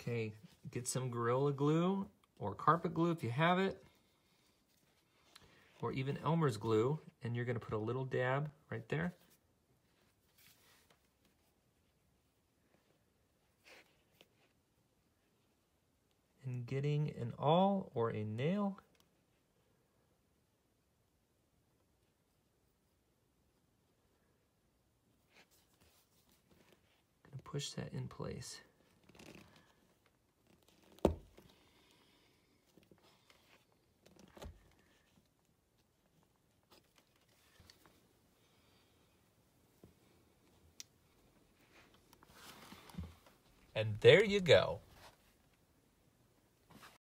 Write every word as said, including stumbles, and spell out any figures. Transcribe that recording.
Okay, get some Gorilla Glue or carpet glue if you have it, or even Elmer's glue, and you're gonna put a little dab right there. And getting an awl or a nail. Gonna push that in place. And there you go.